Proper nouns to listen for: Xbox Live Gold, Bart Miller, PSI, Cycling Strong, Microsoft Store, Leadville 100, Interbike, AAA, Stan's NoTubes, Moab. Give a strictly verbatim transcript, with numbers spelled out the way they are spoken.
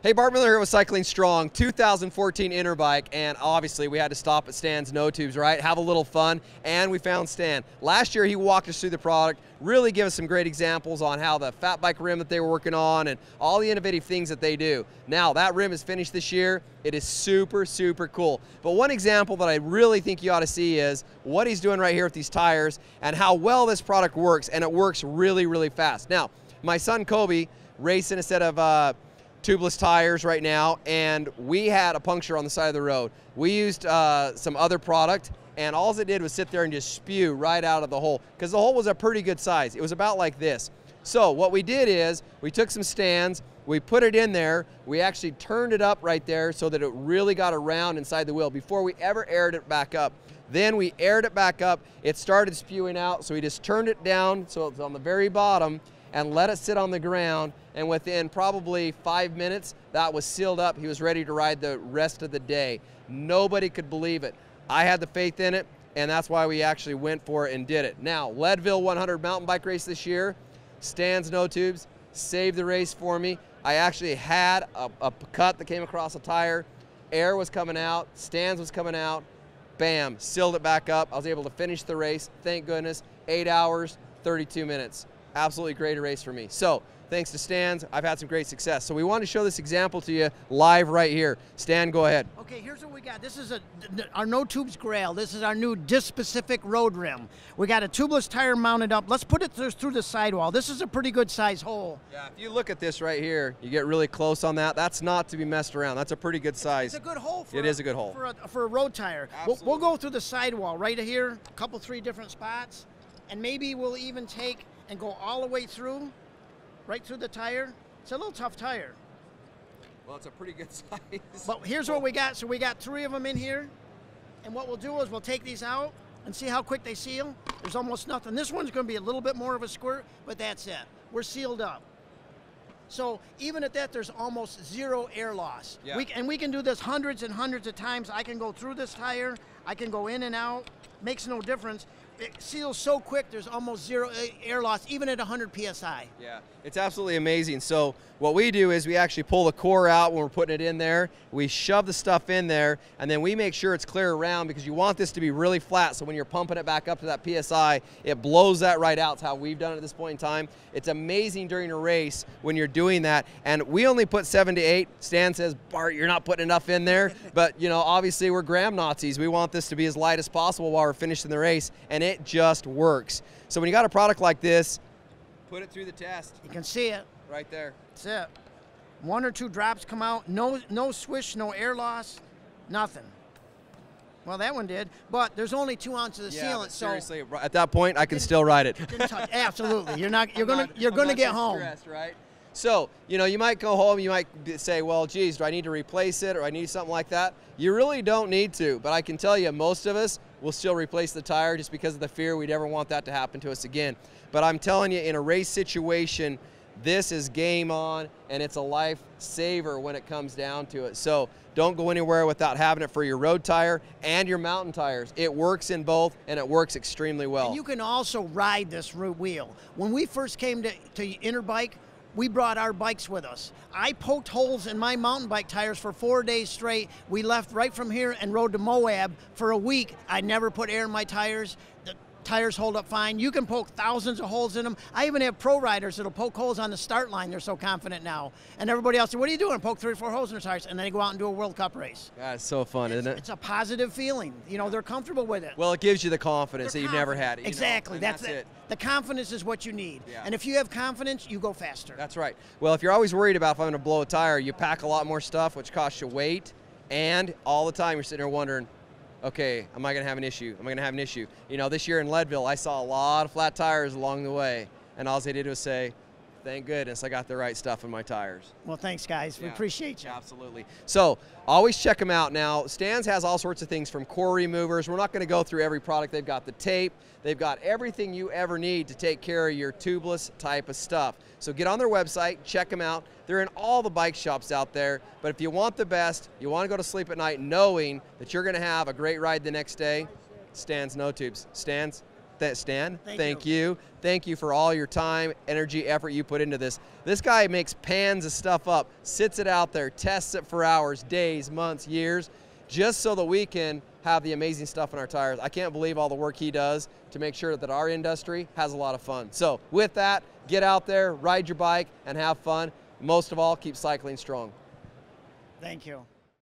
Hey, Bart Miller here with Cycling Strong, two thousand fourteen Interbike, and obviously we had to stop at Stan's NoTubes, right? Have a little fun, and we found Stan. Last year he walked us through the product, really gave us some great examples on how the fat bike rim that they were working on and all the innovative things that they do. Now that rim is finished this year. It is super, super cool. But one example that I really think you ought to see is what he's doing right here with these tires and how well this product works, and it works really, really fast. Now, my son Kobe racing a set of uh, tubeless tires right now, and we had a puncture on the side of the road. We used uh, some other product, and all it did was sit there and just spew right out of the hole, because the hole was a pretty good size. It was about like this. So what we did is we took some Stan's, we put it in there, we actually turned it up right there so that it really got around inside the wheel before we ever aired it back up. Then we aired it back up, it started spewing out, so we just turned it down so it's on the very bottom and let it sit on the ground, and within probably five minutes, that was sealed up. He was ready to ride the rest of the day. Nobody could believe it. I had the faith in it, and that's why we actually went for it and did it. Now, Leadville one hundred mountain bike race this year, Stan's NoTubes saved the race for me. I actually had a, a cut that came across a tire, air was coming out, Stan's was coming out, bam, sealed it back up. I was able to finish the race, thank goodness, eight hours, thirty-two minutes. Absolutely great race for me. So thanks to Stan's, I've had some great success. So we want to show this example to you live right here. Stan, go ahead. Okay, here's what we got. This is a, our NoTubes Grail. This is our new disc-specific road rim. We got a tubeless tire mounted up. Let's put it through the sidewall. This is a pretty good size hole. Yeah, if you look at this right here, you get really close on that. That's not to be messed around. That's a pretty good size. It's a good hole. For it a, is a good hole. For a, for a road tire. We'll, we'll go through the sidewall right here, a couple, three different spots, and maybe we'll even take and go all the way through, right through the tire. It's a little tough tire. Well, it's a pretty good size. But here's what we got. So we got three of them in here. And what we'll do is we'll take these out and see how quick they seal. There's almost nothing. This one's gonna be a little bit more of a squirt, but that's it. We're sealed up. So even at that, there's almost zero air loss. Yeah. We, and we can do this hundreds and hundreds of times. I can go through this tire. I can go in and out. Makes no difference. It seals so quick, there's almost zero air loss, even at one hundred P S I. Yeah, it's absolutely amazing. So what we do is we actually pull the core out when we're putting it in there. We shove the stuff in there, and then we make sure it's clear around, because you want this to be really flat, so when you're pumping it back up to that P S I, it blows that right out. It's how we've done it at this point in time. It's amazing during a race when you're doing that, and we only put seven to eight. Stan says, Bart, you're not putting enough in there, but you know, obviously we're gram Nazis. We want this to be as light as possible while we're finishing the race, and it just works. So when you got a product like this, put it through the test. You can see it. Right there. That's it. One or two drops come out, no, no swish, no air loss, nothing. Well, that one did, but there's only two ounces of yeah, sealant. Seriously, so at that point, I can still ride it. Absolutely, you're not. You're I'm gonna. Not, you're I'm gonna get so home. Right? So, you know, you might go home, you might say, well, geez, do I need to replace it, or I need something like that? You really don't need to, but I can tell you most of us will still replace the tire just because of the fear we'd ever want that to happen to us again. But I'm telling you, in a race situation, this is game on, and it's a lifesaver when it comes down to it. So don't go anywhere without having it for your road tire and your mountain tires. It works in both, and it works extremely well. And you can also ride this root wheel. When we first came to, to Interbike, we brought our bikes with us. I poked holes in my mountain bike tires for four days straight. We left right from here and rode to Moab for a week. I never put air in my tires. The tires hold up fine. You can poke thousands of holes in them. I even have pro riders that'll poke holes on the start line. They're so confident now. And everybody else said, what are you doing? Poke three or four holes in their tires, and then they go out and do a World Cup race. That's so fun, it's, isn't it? It's a positive feeling. You know, they're comfortable with it. Well, it gives you the confidence they're that confident. You've never had. You exactly. That's, that's it. it. The confidence is what you need. Yeah. And if you have confidence, you go faster. That's right. Well, if you're always worried about if I'm going to blow a tire, you pack a lot more stuff, which costs you weight, and all the time you're sitting there wondering, okay, am I going to have an issue? Am I going to have an issue? You know, this year in Leadville, I saw a lot of flat tires along the way, and all they did was say, thank goodness I got the right stuff in my tires. Well, thanks, guys. Yeah. We appreciate you. Absolutely. So always check them out. Now, Stan's has all sorts of things, from core removers. We're not going to go through every product. They've got the tape. They've got everything you ever need to take care of your tubeless type of stuff. So get on their website, check them out. They're in all the bike shops out there. But if you want the best, you want to go to sleep at night knowing that you're going to have a great ride the next day, Stan's NoTubes. Stan's. that, Stan. Thank, Thank you. you. Thank you for all your time, energy, effort you put into this. This guy makes pans of stuff up, sits it out there, tests it for hours, days, months, years, just so that we can have the amazing stuff in our tires. I can't believe all the work he does to make sure that our industry has a lot of fun. So with that, get out there, ride your bike, and have fun. Most of all, keep cycling strong. Thank you.